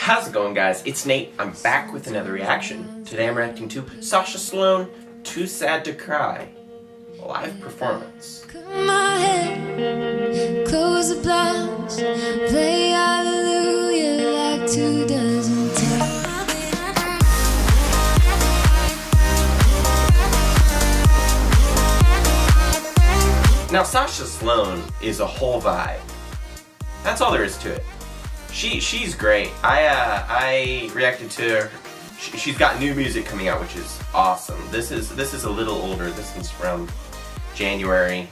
How's it going, guys? It's Nate. I'm back with another reaction. Today I'm reacting to Sasha Sloan, Too Sad To Cry, live performance. My head, close the blinds, play hallelujah like 2 dozen times. Now Sasha Sloan is a whole vibe. That's all there is to it. She's great. I reacted to her. She's got new music coming out, which is awesome. This is a little older. This one's from January.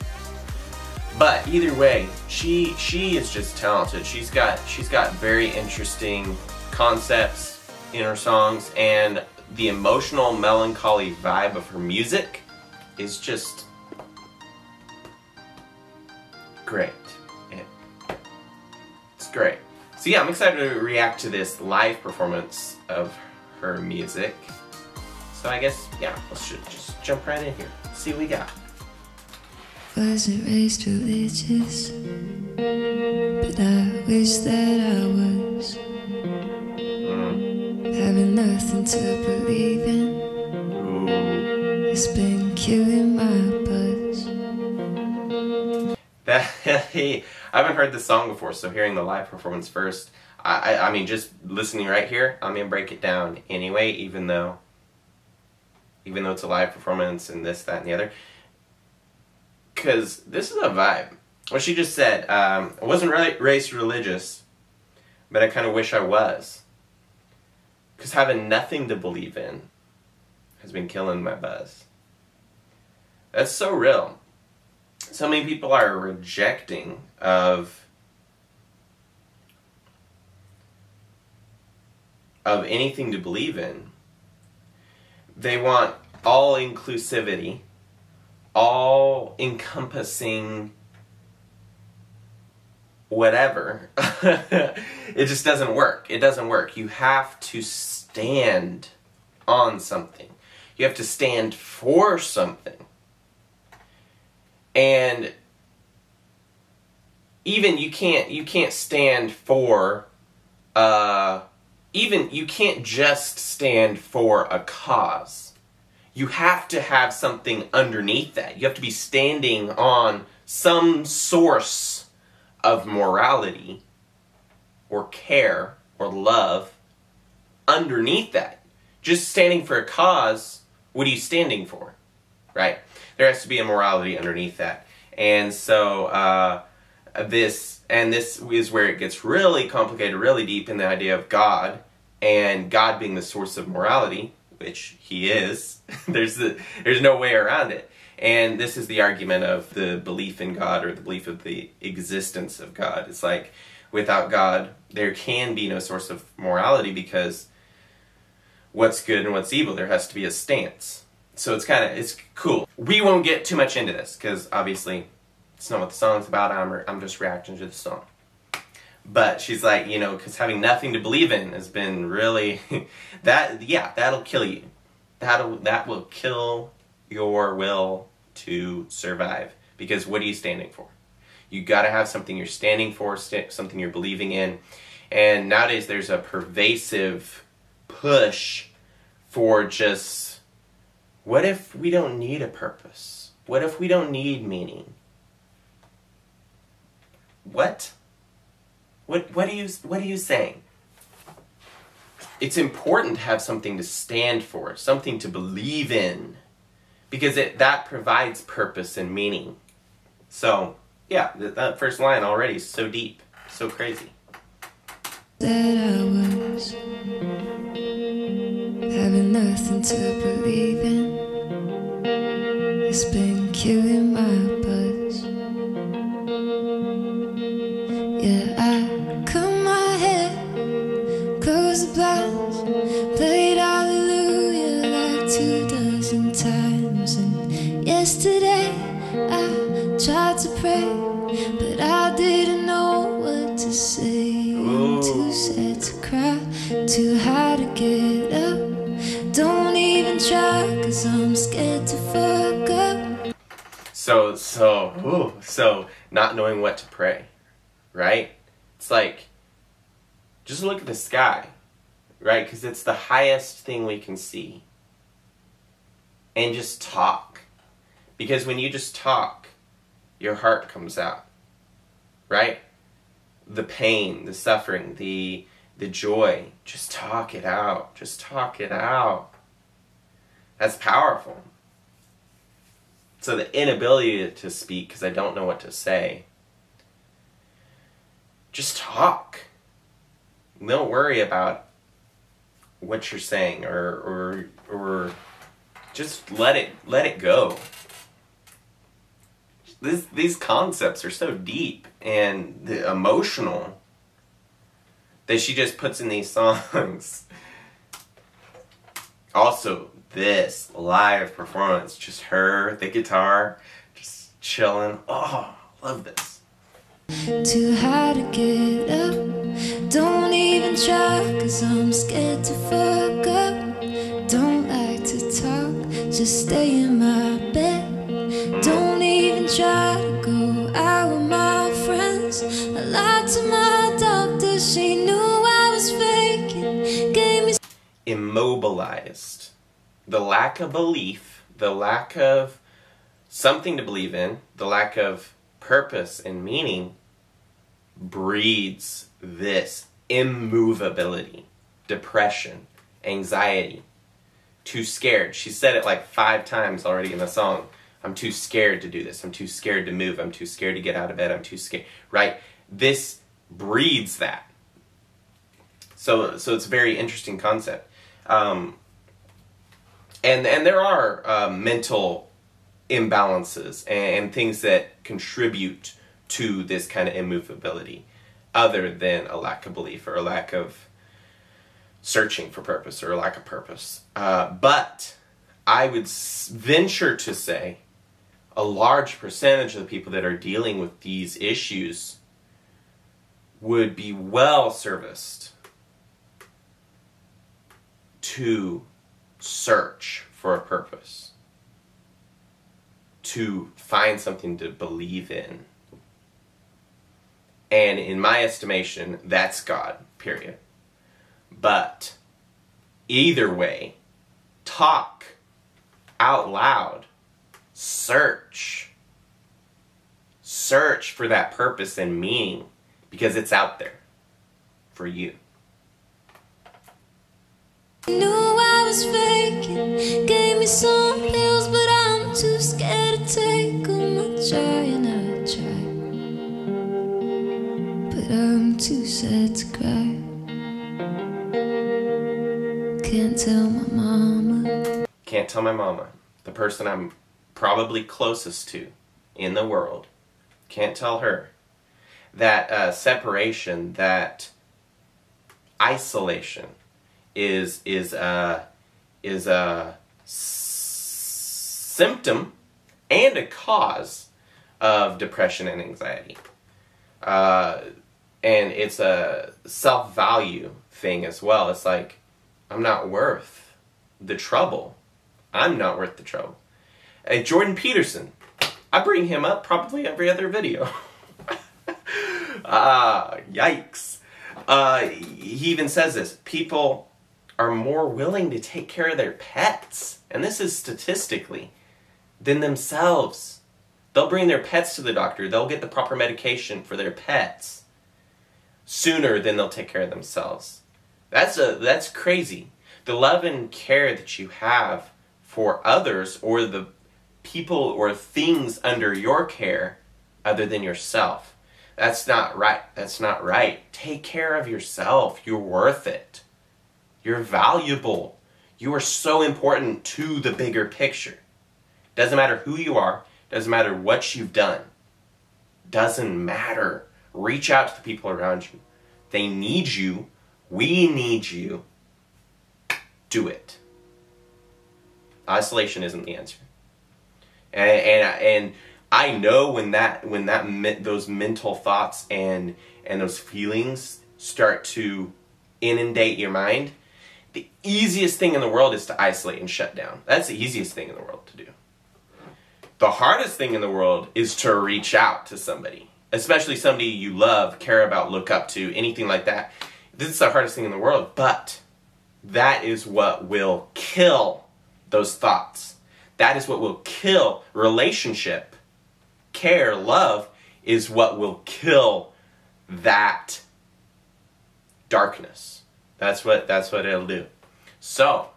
But either way, she is just talented. She's got very interesting concepts in her songs, and the emotional melancholy vibe of her music is just great. It's great. So yeah, I'm excited to react to this live performance of her music. So I guess, yeah, let's just jump right in here. See what we got. Wasn't raised religious, but I wish that I was. Having nothing to believe in. Ooh. It's been killing my buzz. That I haven't heard this song before, so hearing the live performance first, I mean, just listening right here, I'm gonna break it down anyway, even though it's a live performance and this, that, and the other, because this is a vibe. What she just said, I wasn't really raised religious, but I kind of wish I was, because having nothing to believe in has been killing my buzz. That's so real. So many people are rejecting of anything to believe in. They want all inclusivity, all encompassing whatever. It just doesn't work. It doesn't work. You have to stand on something. You have to stand for something. And even you can't stand for, even you can't just stand for a cause. You have to have something underneath that. You have to be standing on some source of morality or care or love underneath that. Just standing for a cause, what are you standing for, right? There has to be a morality underneath that. And so this is where it gets really complicated, really deep in the idea of God, and God being the source of morality, which he is. there's no way around it. And this is the argument of the belief in God, or the belief of the existence of God. It's like, without God, there can be no source of morality, because what's good and what's evil, there has to be a stance. So it's cool. We won't get too much into this, because obviously it's not what the song's about. I'm just reacting to the song. But she's like, you know, because having nothing to believe in has been really, that'll kill you. That will kill your will to survive. Because what are you standing for? You gotta have something you're standing for, something you're believing in. And nowadays there's a pervasive push for just, what if we don't need a purpose? What if we don't need meaning? What are you saying? It's important to have something to stand for, something to believe in, because that provides purpose and meaning. So, yeah, that first line already is so deep, so crazy. That I was having nothing to believe in. It's been killing my buzz. Yeah, I cut my head, close the blinds, played hallelujah like 2 dozen times. And yesterday I tried to pray, but I didn't know what to say. I'm too sad to cry, too high to get up. Don't even try, 'cause I'm scared to fall. So not knowing what to pray, right? It's like, just look at the sky. right? Because it's the highest thing we can see. And just talk. Because when you just talk, your heart comes out, right? The pain, the suffering, the joy. Just talk it out. Just talk it out. That's powerful. So the inability to speak, because I don't know what to say. Just talk. Don't worry about what you're saying, or just let it go. These concepts are so deep and the emotional that she just puts in these songs. Also, this live performance, just her, the guitar, just chilling. Oh, love this. Too hard to get up. Don't even try, 'cause I'm scared to fuck up. Don't like to talk, just stay in my bed. Don't even try to go out with my friends. I lied to my doctor, she knew I was faking. Gave me immobilized. The lack of belief, the lack of something to believe in, the lack of purpose and meaning breeds this immovability, depression, anxiety, too scared. She said it like 5 times already in the song. I'm too scared to do this. I'm too scared to move. I'm too scared to get out of bed. I'm too scared, right? This breeds that. So it's a very interesting concept. And there are mental imbalances and things that contribute to this kind of immovability other than a lack of belief or a lack of searching for purpose or a lack of purpose. But I would venture to say a large percentage of the people that are dealing with these issues would be well serviced to search for a purpose, to find something to believe in. And in my estimation, that's God, period. But either way, talk out loud, search for that purpose and meaning, because it's out there for you. Was faking, gave me some pills, but I'm too scared to take them. I try, but I'm too sad to cry. Can't tell my mama. Can't tell my mama, the person I'm probably closest to in the world. Can't tell her. That separation, that isolation is a symptom and a cause of depression and anxiety. And it's a self-value thing as well. It's like, I'm not worth the trouble. I'm not worth the trouble. Jordan Peterson, I bring him up probably every other video. Yikes. He even says this, people are more willing to take care of their pets, and this is statistically, than themselves. They'll bring their pets to the doctor, they'll get the proper medication for their pets sooner than they'll take care of themselves. That's crazy. The love and care that you have for others, or the people or things under your care other than yourself, that's not right. That's not right. Take care of yourself. You're worth it. You're valuable. You are so important to the bigger picture. Doesn't matter who you are. Doesn't matter what you've done. Doesn't matter. Reach out to the people around you. They need you. We need you. Do it. Isolation isn't the answer. And I know when those mental thoughts and those feelings start to inundate your mind, the easiest thing in the world is to isolate and shut down. That's the easiest thing in the world to do. The hardest thing in the world is to reach out to somebody, especially somebody you love, care about, look up to, anything like that. This is the hardest thing in the world, but that is what will kill those thoughts. That is what will kill relationship. Care, love is what will kill that darkness. That's what it'll do. So,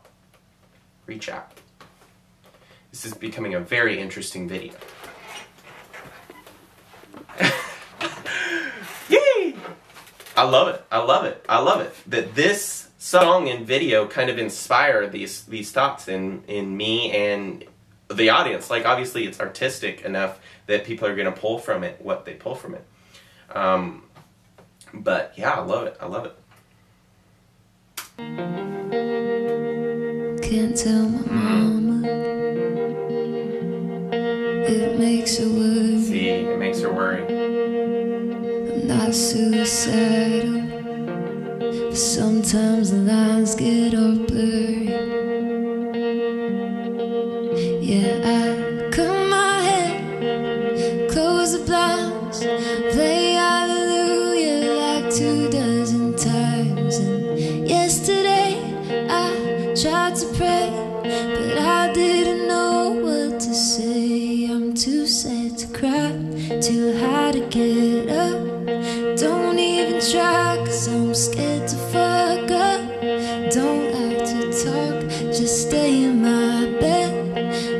reach out. This is becoming a very interesting video. Yay! I love it. I love it. I love it. That this song and video kind of inspire these thoughts in me and the audience. Like, obviously it's artistic enough that people are going to pull from it what they pull from it. But yeah, I love it. I love it. Can't tell my mama. It makes her worry. See, it makes her worry. I'm not suicidal, but sometimes the lines get all blurry. Yeah, I cut my head, close the blinds, play hallelujah like 2 dozen times. And yesterday I tried to pray, but I didn't know what to say. I'm too sad to cry, too high to get up. Don't even try, 'cause I'm scared to fuck up. Don't like to talk, just stay in my bed.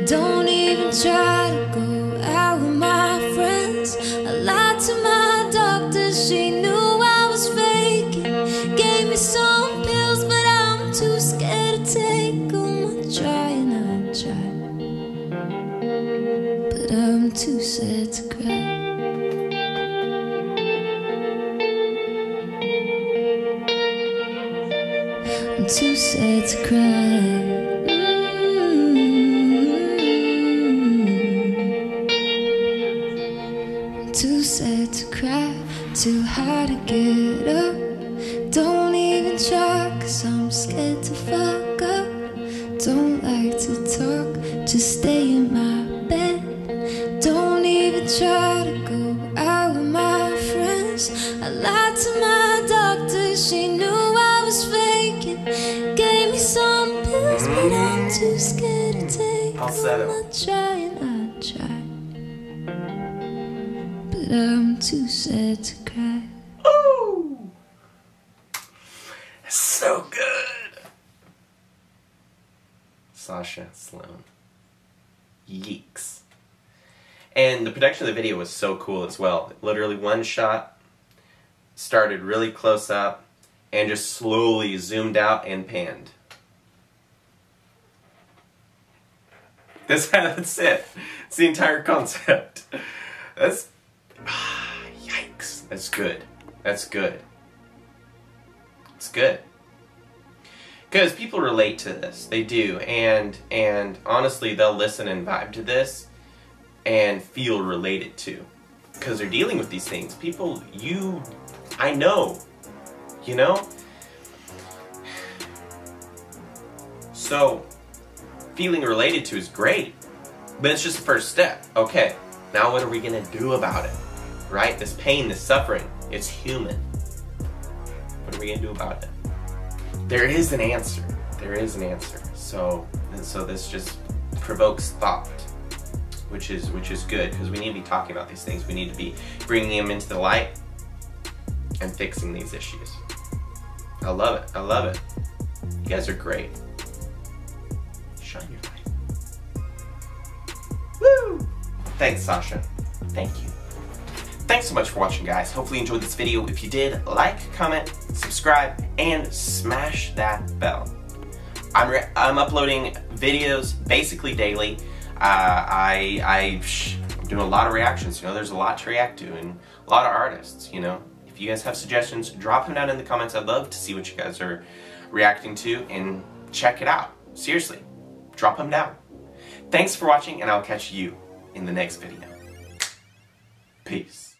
Don't even try to go out with my friends. I lied to my doctor, she knew I was faking. Gave me some pills, but I'm too scared to take them. I try, but I'm too sad to cry. I'm too sad to cry. Too sad to cry, too hard to get up. Don't even try, 'cause I'm scared to fuck up. Don't like to talk, just stay in my bed. Don't even try to go out with my friends. I lied to my doctor, she knew I was faking. Gave me some pills, but I'm too scared to take. I'm trying, I try. I'm too sad to cry. Oh, so good. Sasha Sloan. Yeeks. And the production of the video was so cool as well. Literally one shot, started really close up, and just slowly zoomed out and panned. That's it. It's the entire concept. That's yikes. That's good. That's good. It's good. Because people relate to this. They do. And honestly, they'll listen and vibe to this and feel related to. Because they're dealing with these things. People, I know. You know? So, feeling related to is great. But it's just the first step. Okay. Now what are we going to do about it? Right? This pain, this suffering, it's human. What are we going to do about it? There is an answer. There is an answer. So this just provokes thought, which is good, because we need to be talking about these things. We need to be bringing them into the light and fixing these issues. I love it. I love it. You guys are great. Shine your light. Woo! Thanks, Sasha. Thank you. Thanks so much for watching, guys. Hopefully you enjoyed this video. If you did, like, comment, subscribe, and smash that bell. I'm uploading videos basically daily. I'm doing a lot of reactions. You know, there's a lot to react to and a lot of artists, you know. If you guys have suggestions, drop them down in the comments. I'd love to see what you guys are reacting to and check it out. Seriously, drop them down. Thanks for watching, and I'll catch you in the next video. Peace.